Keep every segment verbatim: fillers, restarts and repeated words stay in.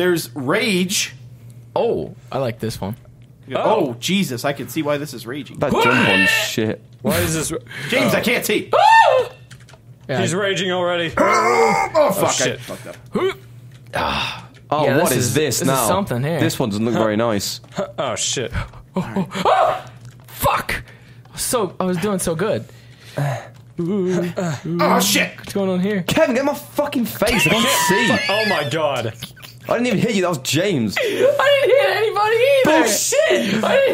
There's Rage. Oh, I like this one. Yeah. Oh, oh, Jesus, I can see why this is raging. That jump on shit. Why is this... James, oh. I can't see. Yeah, He's I... raging already. Oh, fuck. Oh, shit. I fucked up. Oh, yeah, what this is, is this, this now? This is something here. This one doesn't look huh. very nice. Oh, shit. Oh, oh, oh. Fuck! So, I was doing so good. Ooh, ooh. Oh, shit! What's going on here? Kevin, get my fucking face. I can't see. Oh, my God. I didn't even hear you, that was James. I didn't hear anybody either. Bullshit! I didn't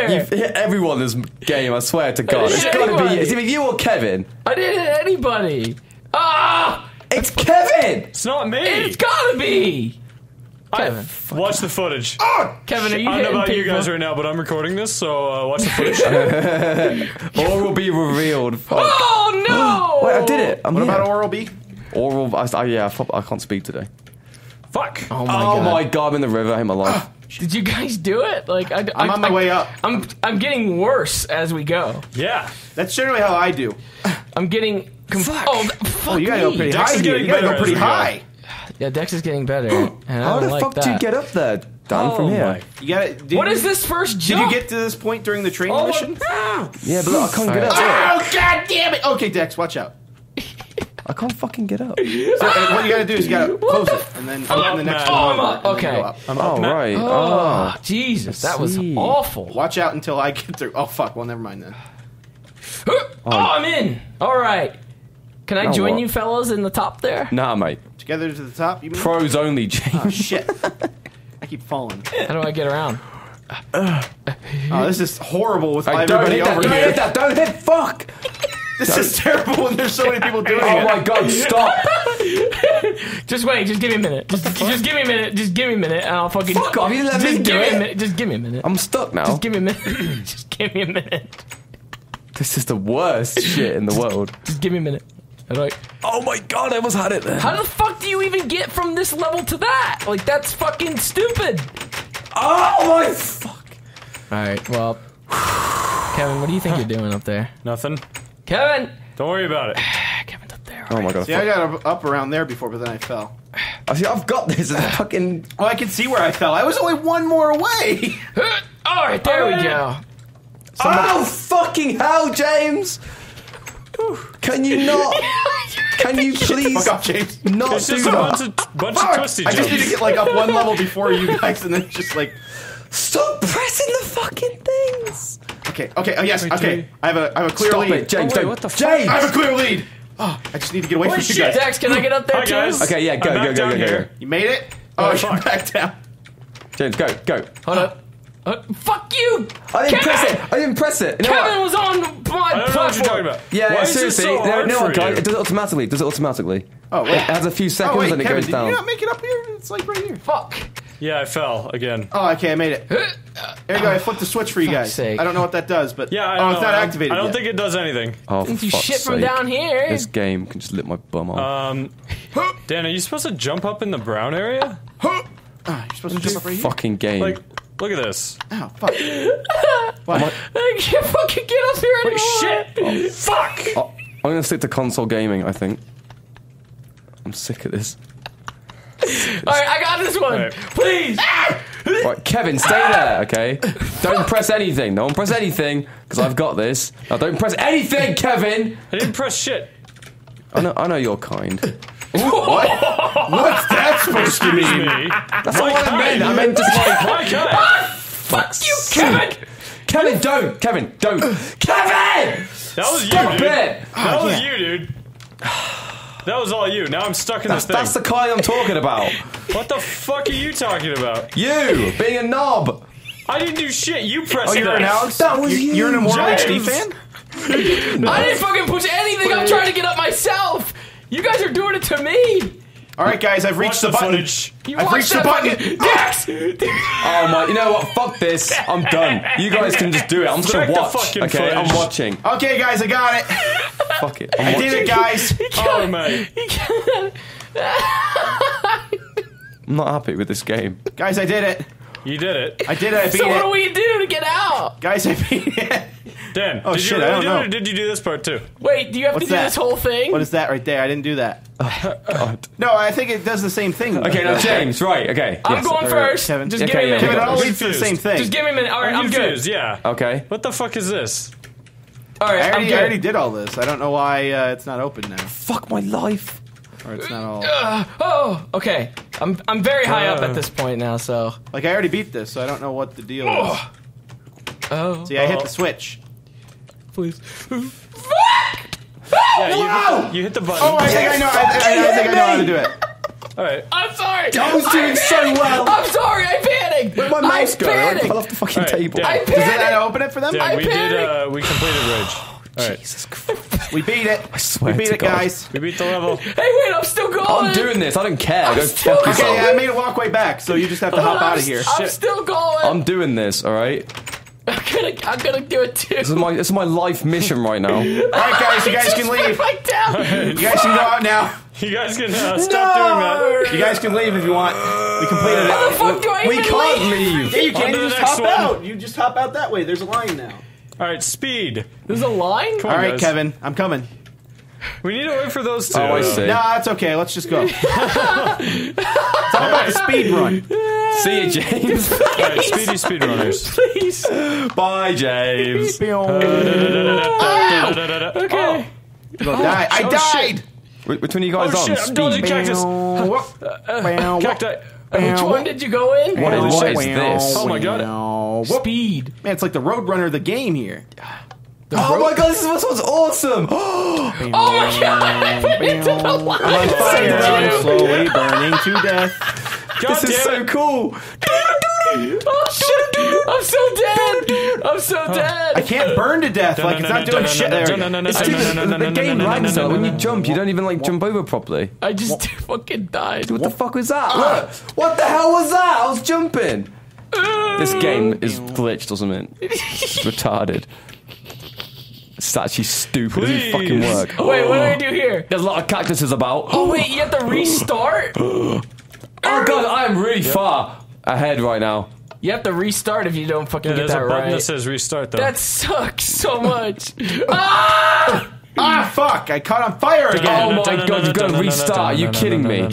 hear anybody either. You've hit everyone in this game, I swear to God. It's gotta be, it's either you or Kevin. I didn't hit anybody. Ah! It's Kevin! It's not me! It's gotta be! Kevin. I, watch the footage. Oh, Kevin, are you I don't know about people? you guys right now, but I'm recording this, so uh, watch the footage. Oral B revealed. Fuck. Oh, no! Wait, I did it. I'm what here. about Oral B? Oral, I, I, yeah, I, I can't speak today. Fuck! Oh my oh god! Oh my god! I'm in the river. I hate my life. Did you guys do it? Like I, I, I'm on my I, way up. I'm I'm getting worse as we go. Yeah, that's generally how I do. I'm getting. Fuck. Oh, fuck oh, you gotta me. go pretty Dex high. Is getting you gotta go pretty high. Go. Yeah, Dex is getting better. And how I don't the like fuck that. do you get up there? Down oh from here. My. You gotta. What you, is this first jump? Did you get to this point during the training oh mission? Ah. Yeah, but look, I can't All get right. up. Oh god damn it! Okay, Dex, watch out. I can't fucking get up. So, and what you gotta do is you gotta close it, and then I'm up, the next oh, one. I'm up. Okay. Up. I'm up. Oh, right. Oh, oh Jesus, that was awful. Watch out until I get through. Oh, fuck. Well, never mind then. Oh, oh I'm in. All right. Can I now join what? you fellas in the top there? Nah, mate. Together to the top? You mean? Pros only, James. Oh, shit. I keep falling. How do I get around? Oh, this is horrible with my everybody over here. Don't hit that. Don't hit. Fuck. This Don't. is terrible when there's so many people doing it. Oh my god, stop! Just wait, just give me a minute. Just, just give me a minute, just give me a minute, and I'll fucking- Fuck off, you let me do it! Minute, just give me a minute. I'm stuck now. Just give me a minute. Just give me a minute. This is the worst shit in the world. Just give me a minute. Like, oh my god, I almost had it there. How the fuck do you even get from this level to that? Like, that's fucking stupid. Oh my fuck. Alright, well, Kevin, what do you think you're doing up there? Nothing. Kevin! Don't worry about it. Kevin's up there. Oh right. my god. See, I got up around there before, but then I fell. I see, I've got this. It's fucking. Well, I can see where I fell. I was only one more away. Alright, there All right. we go. Somebody... Oh, fucking hell, James! Can you not? Can you please fuck up, James? Not it's do just that? A bunch of, bunch of twisty jumps. I just need to get like up one level before you guys and then just like. Stop pressing the fucking things! Okay, okay, oh yes, okay. I have a, I have a clear Stop lead. It, James, oh, wait, what the James! I have a clear lead! Oh, I just need to get away Holy from shit. you guys. Dex, can I get up there Hi too? Guys. Okay, yeah, go, I'm go, go, go, go. You made it? Oh, oh you're back down. James, go, go. Hold up. Uh, fuck you! I didn't Kevin. press it! I didn't press it! You know Kevin what? was on my I don't platform! Know what you're talking about. Yeah, Why seriously, so no, no one guy, it does it automatically, does it automatically. Oh, wait. It has a few seconds oh, wait, and it Kevin, goes down. Did you not make it up here? It's like right here. Fuck. Yeah, I fell again. Oh, okay, I made it. There you go. I flipped the switch for you guys. Sake. I don't know what that does, but yeah, I oh, know. it's not activated. I don't yet. think it does anything. Oh, for you fuck's shit sake. from down here. This game can just lick my bum off. Um, Dan, are you supposed to jump up in the brown area? Oh, you're supposed to this jump up right here. Fucking game. Like, look at this. Oh fuck. What? I can't fucking get up here anymore. Wait, shit. Oh, fuck. Oh, I'm gonna stick to console gaming. I think. I'm sick of this. Alright, I got this one! Right. Please! Right, Kevin, stay there, okay? Don't press anything. Don't press anything, because I've got this. Now, don't press anything, Kevin! I didn't press shit. I know, I know you're kind. What? What's that supposed to mean? That's not what I meant. I meant just like... My God. Fuck you, Kevin! Kevin, don't! Kevin, don't! Kevin! That was Stop you, dude. It. That oh, was yeah. you, dude. That was all you. Now I'm stuck in that's, this thing. That's the kind I'm talking about. What the fuck are you talking about? You being a knob. I didn't do shit. You pressed. Oh, you're an Alex. That was you. You're an Immortal H D fan. No. I didn't fucking push anything. I'm trying to get up myself. You guys are doing it to me. All right, guys. I've reached the, the button. You I've reached the button. button. Dex. Oh my! You know what? Fuck this. I'm done. You guys can just do it. I'm just Check gonna watch. Okay, footage. I'm watching. Okay, guys. I got it. Fuck it. I did it, guys. Oh, mate. I'm not happy with this game. Guys, I did it. You did it. I did it. I beat so it. So what do we do to get out? Guys, I beat it. Dan, oh, did, shit, you, I don't did, know. Or did you do this part too? Wait, do you have What's to do that? This whole thing? What is that right there? I didn't do that. Oh, God. No, I think it does the same thing. Okay, now James, right, okay. I'm yes. going right, first. Kevin. Just okay, give me a minute. Kevin, I'll wait for the same thing. Just give me a minute. All right, I'm, I'm good. Yeah. Okay. What the fuck is this? All right, I already, I already did all this. I don't know why uh, it's not open now. Fuck my life. Or it's not all. Uh, oh, okay. I'm I'm very high uh, up at this point now, so. Like I already beat this, so I don't know what the deal is. Oh. See, I oh. hit the switch. Please. Fuck! Yeah, you, hit, you hit the button. Oh, I think I know. I, th I, know, I think I know how to do it. All right. I'm sorry. I was doing I so well. I'm sorry. I panicked. Where'd my mouse go? I fell off the fucking right, table. I panicked. Does that open it for them? Yeah, I we panicked. did. Uh, we completed Rage. All right. Jesus Christ. We beat it. I swear. We beat to it, God. guys. We beat the level. Hey, wait, I'm still going. I'm doing this. I don't care. I'm go still fuck yourself. Okay, yeah, I made a walkway back, so you just have to hop out of here. I'm Shit. still going. I'm doing this, all right? I'm gonna, I'm gonna do it too. This is my, this is my life mission right now. All right, guys, you guys can leave. Right down. Right. You guys can go out now. You guys can uh, stop no. doing that. You guys can leave if you want. We completed it. How the fuck do I we even can't leave? leave. Yeah, you can't. You just hop one. out. You just hop out that way. There's a line now. All right, speed. There's a line? Come All right, guys. Kevin, I'm coming. We need to wait for those two. Oh, I see. Nah, it's okay. Let's just go. It's all about the speed run. See you, James. All right, speedy speedrunners. Please. Bye, James. Okay. Oh. You're gonna die. I oh, died. Shit. Which one are you guys oh, on? Shit, I'm dodging cactus. Uh, cacti. Which one did you go in? What is, what is this? Oh my God. Speed. Man, it's like the Roadrunner of the game here. The oh road? my God, this, is, this one's awesome! Oh my God, I went into the line! I'm on fire, slowly burning to death. God this is so it. cool! Oh shit! I'm so dead! I'm so dead! I can't burn to death, like it's not doing shit there. The game lags out when you jump, you don't even like jump over properly. I just fucking died. What the fuck was that? Look! What the hell was that? I was jumping! This game is glitched or something. It's retarded. It's actually stupid. It doesn't fucking work. Wait, what do I do here? There's a lot of cactuses about. Oh wait, you have to restart? Oh God, I am really yep. far ahead right now. You have to restart if you don't fucking yeah, get that right. There's a button that says restart though. That sucks so much. ah! ah, fuck! I caught on fire again. Oh my God, you've got to restart. Are you kidding me?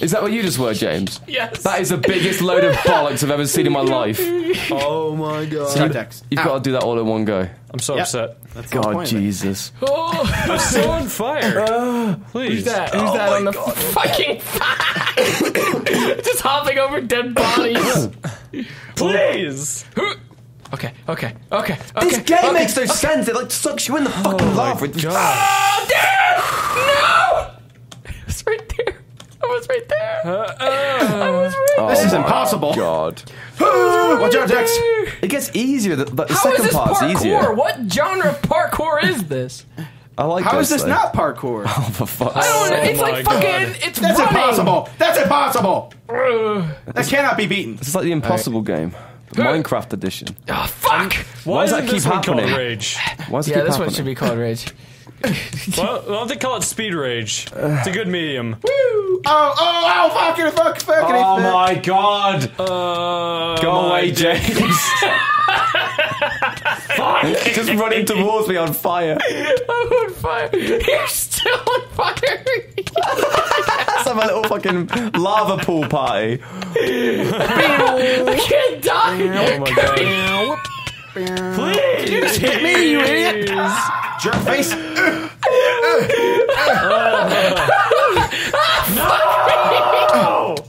Is that what you just were, James? Yes. That is the biggest load of bollocks I've ever seen in my life. Oh my God. So Dex. You've Ow. got to do that all in one go. I'm so yep. upset. That's God, point, Jesus. Oh, I'm so on fire. Uh, Please. Who's that? Who's oh that on the God. fucking fire? Just hopping over dead bodies. Please. Okay, okay, okay, okay. This game okay, makes no okay. sense. It like sucks you in the fucking oh lava. Oh, dude! No! It was right there. I was right there. Uh, uh, I was right oh there. This is impossible. God. Right Watch out, Dex. It gets easier. The, the How second is this part's parkour? easier. What genre parkour is this? I like How this, is this though. not parkour? Oh, for fuck's sake. I don't know. It's oh like fucking. God. It's That's running. impossible. That's impossible. That cannot be beaten. It's like the impossible right. game. Minecraft edition. Oh, fuck! Why, Why does that keep happening? Rage? Why does it yeah, keep this happening? one should be called Rage. Well, why don't they call it Speed Rage? It's a good medium. Woo! Oh, oh, oh, fuck it, fuck, fuck it. Oh my God! Uh, Go my away, James. Fuck! Just running towards me on fire. I'm on fire. You're still on fire. Let's have a little fucking lava pool party. I can't die. Oh my God. Please! Did you just hit me, you idiot? Jerk face! No!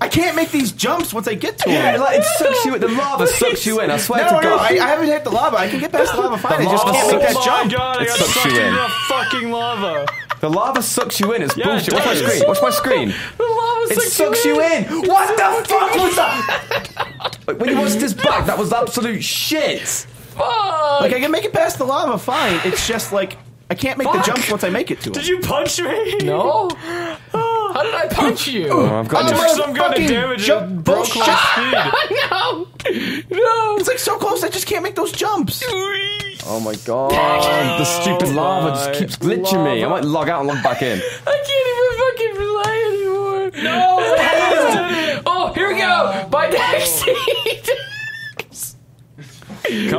I can't make these jumps once I get to them. Yeah, like, it sucks you in. The lava Please. sucks you in. I swear no, to God. No, I, I haven't hit the lava. I can get past the lava fine. The I just can't make that oh jump. Oh my God! I got sucked into the fucking lava. The lava sucks you in. It's yeah, bullshit. It Watch my screen. Watch my screen. The lava sucks, it sucks you in. You in. What the fuck was that? When you watched this back, that was absolute shit. Fuck. Like I can make it past the lava fine. It's just like I can't make Fuck. the jump once I make it to it. Did you punch me? No. How did I punch you? Oh, I've got oh, some kind of damage. Jump broke my speed. No. No. It's like so close. I just can't make those jumps. Oh my God! Oh, the stupid lava just keeps glitching lava. me. I might log out and log back in. I can't even fucking rely anymore. No. Oh, here we go. Bye, Dexy.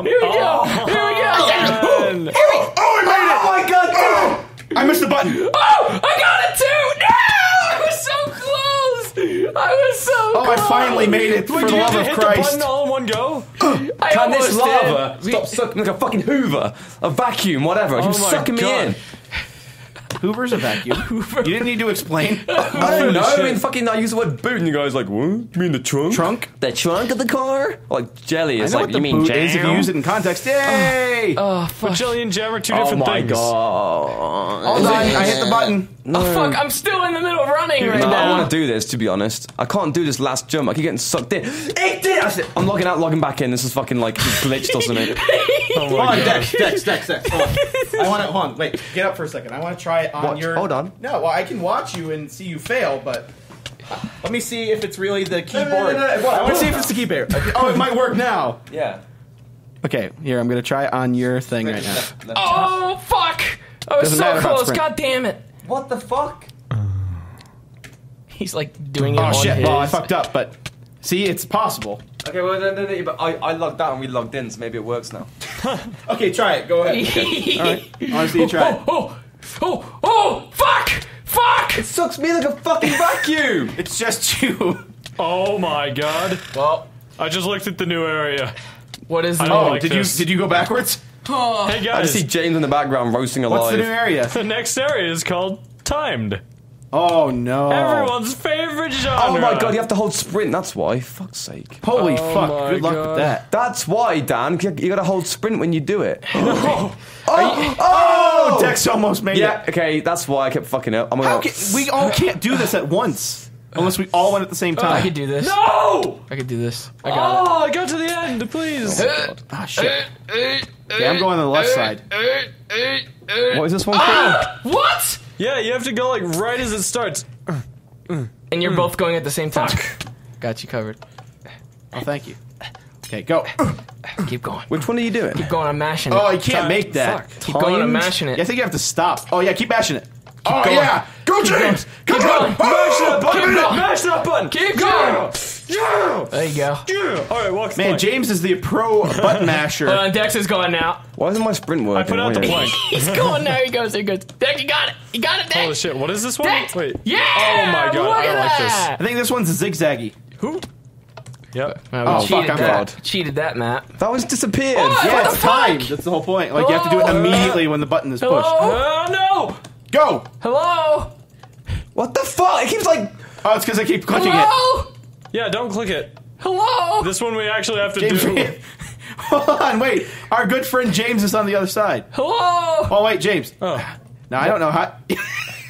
Come Here we on. go! Here we go! Oh, oh, oh, I made it! Oh my god! Oh, I missed the button! Oh! I got it too! No! I was so close! I was so oh, close! Oh, I finally made it! Wait, for the love of Christ! Did you hit the button all in one go? I Can this lava did. stop sucking like a fucking hoover? A vacuum, whatever. Oh, you're sucking god. me in. Hoover's a vacuum. Hoover. You didn't need to explain. Oh no, I mean fucking I use the word boot and the guy's like, what? You mean the trunk? Trunk? The trunk of the car? Like jelly is I know like what you the mean boot is if you use it in context. Yay! Oh, oh fuck. But jelly and jam are two oh different my things. God. Hold on, I hit the button. No. Oh fuck, I'm still in the middle of running right no, now. I don't wanna do this, to be honest. I can't do this last jump, I keep getting sucked in. It did! I said, I'm logging out, logging back in, this is fucking like glitched or something. Oh my hold on, Dex, Dex, Dex, Dex, hold on. I wanna, hold on, wait, get up for a second, I wanna try it on watch. your- Hold on. No, well, I can watch you and see you fail, but let me see if it's really the keyboard. No, no, no, no, no. I wanna see if it's the keyboard. Oh, it might work now. Yeah. Okay, here, I'm gonna try it on your thing right now. Oh, fuck! I was so close, god damn it. What the fuck? He's like doing it oh, on shit. his. Oh shit, well I fucked up, but see, it's possible. Okay, well no, no, no, but I, I logged out and we logged in, so maybe it works now. Okay, try it, go ahead. Okay. Alright, I wanna see you try it. Oh, oh, oh, oh, fuck! Fuck! It sucks me like a fucking vacuum! It's just you. Oh my god. Well, I just looked at the new area. What is it? Oh, like did, you, did you go backwards? Oh. Hey guys. I just see James in the background roasting alive. What's the new area? The next area is called Timed. Oh no. Everyone's favorite genre. Oh my god, you have to hold sprint, that's why. Fuck's sake. Holy oh fuck, good luck god. with that. That's why, Dan. You gotta hold sprint when you do it. oh. Oh. oh! Dex almost made yeah, it. Yeah, okay, that's why I kept fucking up. I'm gonna we all can't do this at once. Unless we all went at the same time. Oh, I could do this. No! I could do this. I got oh, it. I got to the end, please. Oh, ah, shit. Yeah, I'm going on the left side. What is this one ah! for? What? Yeah, you have to go, like, right as it starts. And you're mm. both going at the same time. Fuck. Got you covered. Oh, thank you. Okay, go. Keep going. Which one are you doing? Keep going, I'm mashing it. Oh, you can't Time. make that. Fuck. Keep Timed? going, I'm mashing it. Yeah, I think you have to stop. Oh, yeah, keep mashing it. Keep oh going. yeah! Go James! Keep Come going! Keep on. Going. Oh, keep going. Mash that button! Keep going! Yeah. There you go. Yeah. Alright, walk the Man, plank. James is the pro button masher. Hold on, Dex is going now. Why isn't my sprint working? I put out the plank. He's going now, he goes, he goes. Dex, you got it! You got it, Dex! Holy shit, what is this one? Dex. Wait. Yeah! Oh my god, Look I don't like that. this. I think this one's zigzaggy. Who? Yep. Oh, fuck, I'm bald. Cheated that, Matt. That one's disappeared. What? Yeah, what it's timed. That's the whole point. Like, Hello? you have to do it immediately when the button is pushed. Oh, no! Go! Hello? What the fuck? It keeps like... Oh, it's because I keep clicking Hello? it. Yeah, don't click it. Hello? This one we actually have to James do. Hold on, wait. Our good friend James is on the other side. Hello? Oh, wait, James. Oh. Now, what? I don't know how...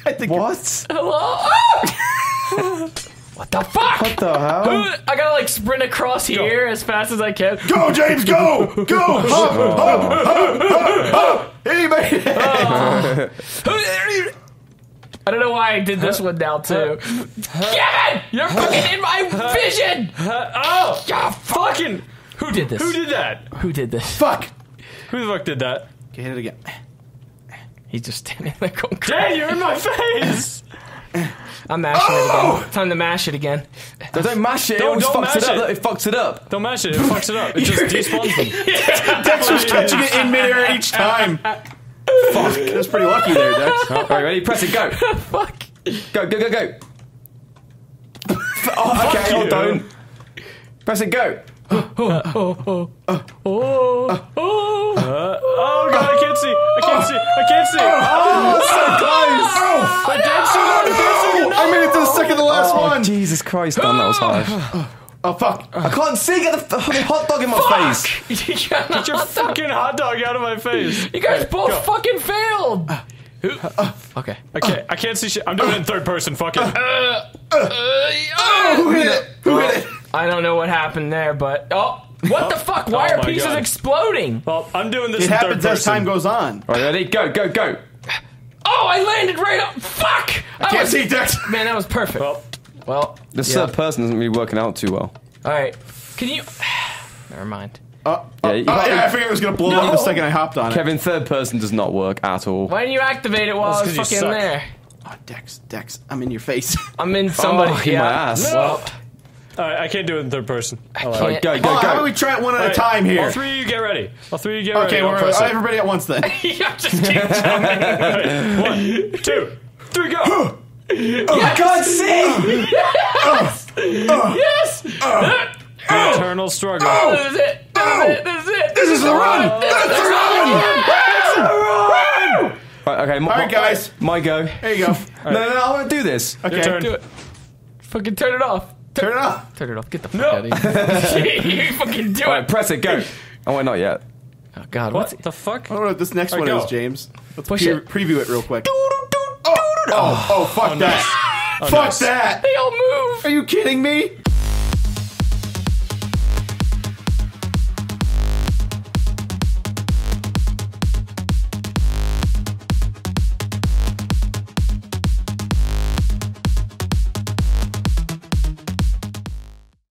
I think What? You're... Hello? What the fuck? What the hell? I gotta like sprint across go. here as fast as I can. Go, James, go! Go! Hop, hop, hop, hop, hop! He made it! Oh. I don't know why I did this one now too. Kevin! You're fucking in my vision! Oh! Yeah, fucking! Who did this? Who did that? Who did this? Fuck! Who the fuck did that? Okay, hit it again. He's just standing there going crazy. Dad, you're in my face! I'm mashing oh! it again. Time to mash it again. Don't, don't mash it. Don't, it don't mash it. Up. It fucks it up. Don't mash it. It fucks it up. It just despawns them. Yeah. Dex was catching it in midair each time. Fuck. That's pretty lucky there, Dex. All right, ready? Press it. Go. Fuck. Go, go, go, go. Oh, okay, hold on. Press it. Go. Oh, oh, oh, oh, oh, oh. Uh, oh god, I can't see. I can't see. I can't see. Oh, it's so close. Oh, I did see that. I made it to the second to last oh, one! Jesus Christ, Dan, that was harsh. Oh, fuck. I can't see! Get the fucking hot dog in my fuck. face! you Get your hot fucking dog. hot dog out of my face! You guys right, both go. fucking failed! Uh, uh, okay. Okay, uh, I can't see shit. I'm doing uh, it in third person, fuck it. Uh, uh, uh, oh, who hit it? Who hit it? I don't know what happened there, but... Oh! What oh, the fuck? Why oh are pieces God. exploding? Well, I'm doing this it in third person. It happens as time goes on. Alright, ready? Go, go, go! Oh, I landed right up. Fuck! I, I can't was, see Dex. Man, that was perfect. Well, well this yeah. third person isn't really working out too well. All right, can you? Never mind. Uh, yeah, uh, you uh, yeah, I figured it was gonna blow no. up the second I hopped on it. Kevin, third person does not work at all. Why didn't you activate it while well, I was fucking there? Oh, Dex, Dex, I'm in your face. I'm in somebody. Oh, yeah. in my ass. No. Well, Alright, I can't do it in third person. Alright, go, go, go. Oh, how about we try it one at right. a time here? All three of you get ready. All three of you get okay, ready. Okay, we're everybody at once then. Yeah, just keep jumping. One, two, three, go! Oh, yes. God's sake! Yes! Yes! Yes! Oh. Eternal struggle. Oh. This is it. This oh. is it. This is it. This, this is the run. run. This That's is the run. run. That's the run. All right, okay, my, all right, guys. My go. There you go. Right. No, no, no, I want to do this. Okay, Your turn. do it. Fucking turn it off. Turn, turn it off. Turn it off. Get the fuck no. out of here. You fucking do all it. Right, press it. Go. Oh, wait, not yet. Oh God. What, what the fuck? I don't know what this next right, one go. is, James. Let's Push pre it. preview it real quick. Oh, oh, oh, fuck oh, that. Nice. Oh, fuck nice. that. They all move. Are you kidding me?